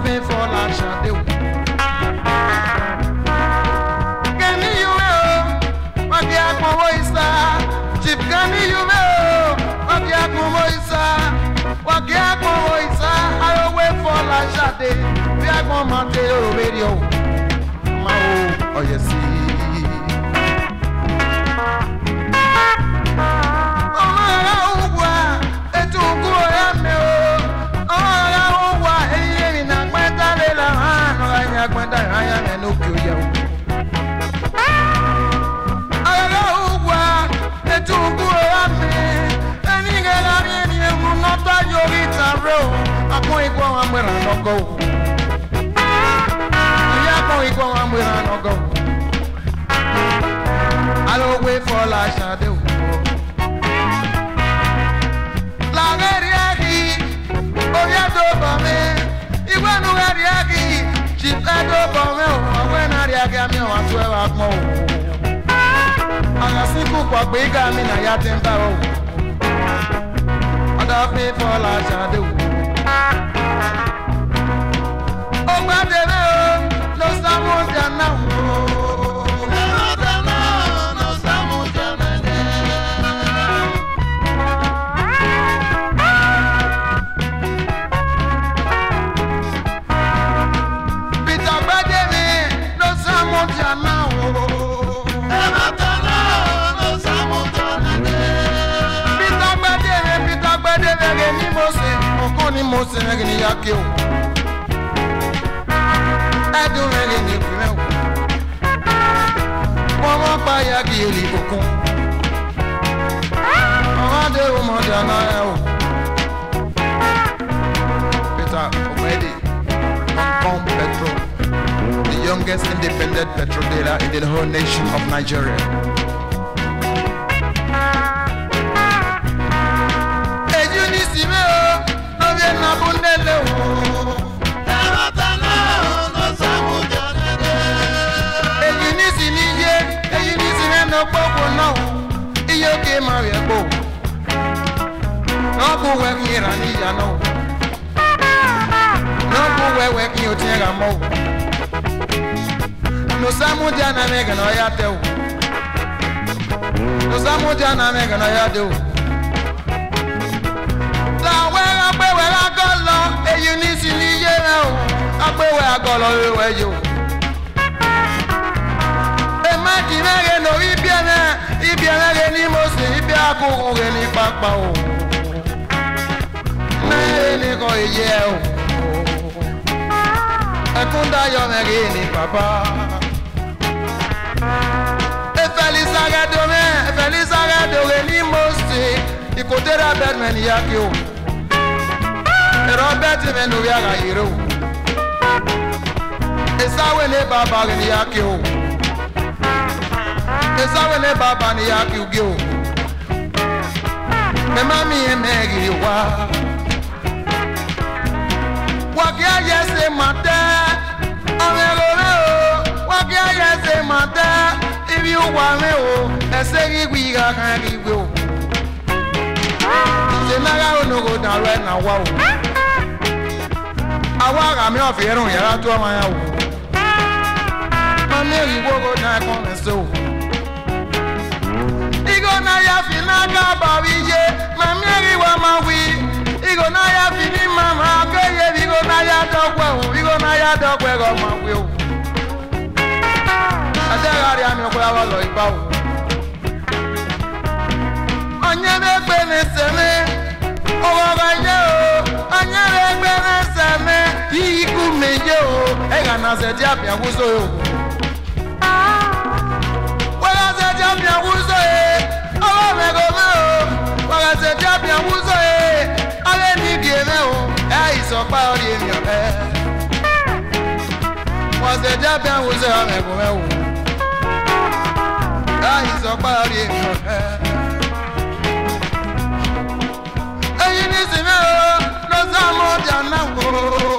pay for lunch and they Can you know what the Akmoisa? Chip can you know what the Akmoisa? What the Akmoisa? I wait for lunch and they the Akmomateo video. Mao, oh, you see. I don't wait for last night. La Gariagi, Oyadobame, Iwanu Gariagi, Chitadobame, when Ariagami was 12 hours more. And I see cook what we got in a Yatempo. I don't pay for last night. I don't know any plan. Mama, buy a gilly book. Mama, the woman, and I. Peter, already. Come, Petro. The youngest independent petrol dealer in the whole nation of Nigeria. Oh,